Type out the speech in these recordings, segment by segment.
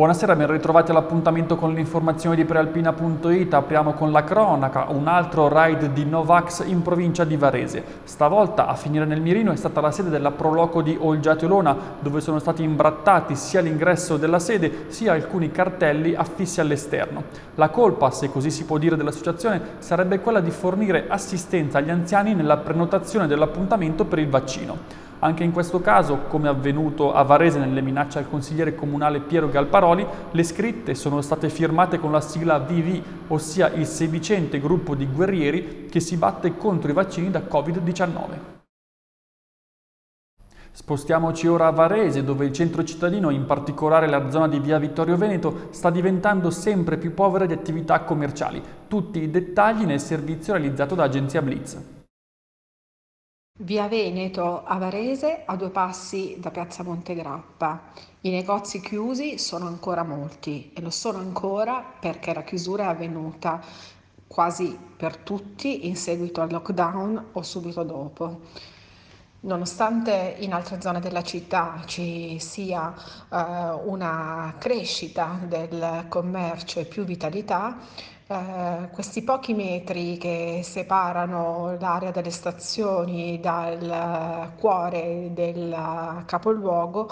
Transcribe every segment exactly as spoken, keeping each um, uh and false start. Buonasera, ben ritrovati all'appuntamento con l'informazione di prealpina punto it. Apriamo con la cronaca, un altro raid di Novax in provincia di Varese. Stavolta a finire nel mirino è stata la sede della Proloco di Olgiate Olona, dove sono stati imbrattati sia l'ingresso della sede sia alcuni cartelli affissi all'esterno. La colpa, se così si può dire, dell'associazione sarebbe quella di fornire assistenza agli anziani nella prenotazione dell'appuntamento per il vaccino. Anche in questo caso, come avvenuto a Varese nelle minacce al consigliere comunale Piero Galparoli, le scritte sono state firmate con la sigla V V, ossia il sedicente gruppo di guerrieri che si batte contro i vaccini da Covid diciannove. Spostiamoci ora a Varese, dove il centro cittadino, in particolare la zona di Via Vittorio Veneto, sta diventando sempre più povera di attività commerciali. Tutti i dettagli nel servizio realizzato da Agenzia Blitz. Via Veneto a Varese, a due passi da Piazza Montegrappa. I negozi chiusi sono ancora molti e lo sono ancora perché la chiusura è avvenuta quasi per tutti in seguito al lockdown o subito dopo. Nonostante in altre zone della città ci sia eh, una crescita del commercio e più vitalità, Uh, questi pochi metri che separano l'area delle stazioni dal cuore del capoluogo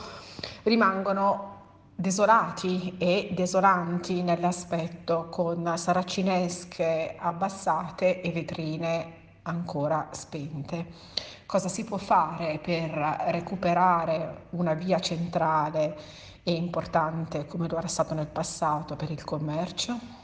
rimangono desolati e desolanti nell'aspetto, con saracinesche abbassate e vetrine ancora spente. Cosa si può fare per recuperare una via centrale e importante come lo era stato nel passato per il commercio?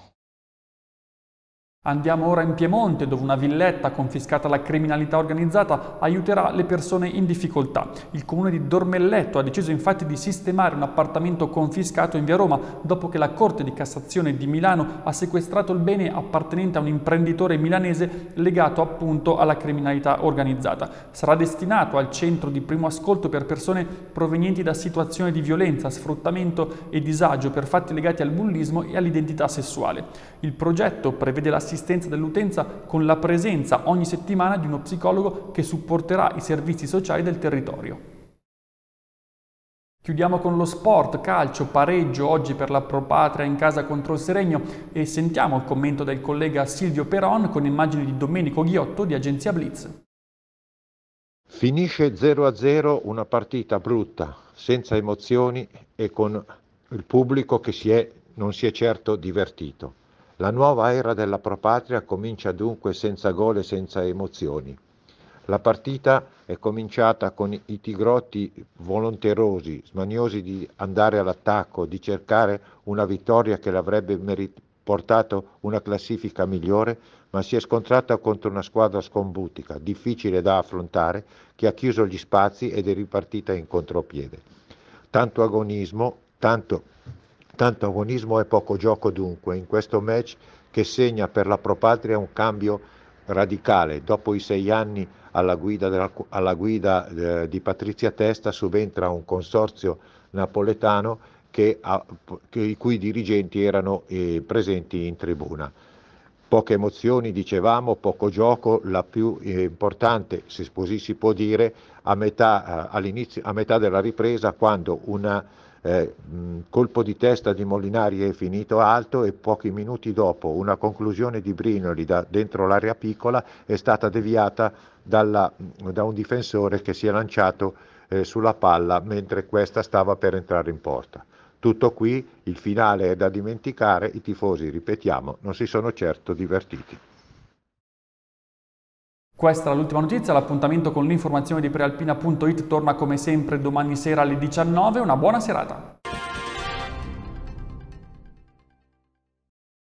Andiamo ora in Piemonte, dove una villetta confiscata alla criminalità organizzata aiuterà le persone in difficoltà. Il comune di Dormelletto ha deciso infatti di sistemare un appartamento confiscato in via Roma dopo che la Corte di Cassazione di Milano ha sequestrato il bene appartenente a un imprenditore milanese legato appunto alla criminalità organizzata. Sarà destinato al centro di primo ascolto per persone provenienti da situazioni di violenza, sfruttamento e disagio per fatti legati al bullismo e all'identità sessuale. Il progetto prevede l'assistenza assistenza dell'utenza con la presenza ogni settimana di uno psicologo che supporterà i servizi sociali del territorio. Chiudiamo con lo sport, calcio, pareggio oggi per la Pro Patria in casa contro il Seregno e sentiamo il commento del collega Silvio Peron con immagini di Domenico Ghiotto di Agenzia Blitz. Finisce zero a zero una partita brutta, senza emozioni e con il pubblico che si è, non si è certo divertito. La nuova era della Pro Patria comincia dunque senza gol e senza emozioni. La partita è cominciata con i tigrotti volenterosi, smaniosi di andare all'attacco, di cercare una vittoria che l'avrebbe merit- portato una classifica migliore, ma si è scontrata contro una squadra scombutica, difficile da affrontare, che ha chiuso gli spazi ed è ripartita in contropiede. Tanto agonismo, tanto Tanto agonismo e poco gioco dunque in questo match che segna per la Pro Patria un cambio radicale. Dopo i sei anni alla guida, della, alla guida eh, di Patrizia Testa subentra un consorzio napoletano che ha, che, i cui dirigenti erano eh, presenti in tribuna. Poche emozioni, dicevamo, poco gioco, la più eh, importante, se così si può dire, a metà, eh, all'inizio, a metà della ripresa, quando una eh, mh, colpo di testa di Molinari è finito alto e pochi minuti dopo una conclusione di Brignoli da, dentro l'area piccola è stata deviata dalla, da un difensore che si è lanciato eh, sulla palla mentre questa stava per entrare in porta. Tutto qui, il finale è da dimenticare, i tifosi, ripetiamo, non si sono certo divertiti. Questa era l'ultima notizia, l'appuntamento con l'informazione di prealpina punto it torna come sempre domani sera alle diciannove, una buona serata.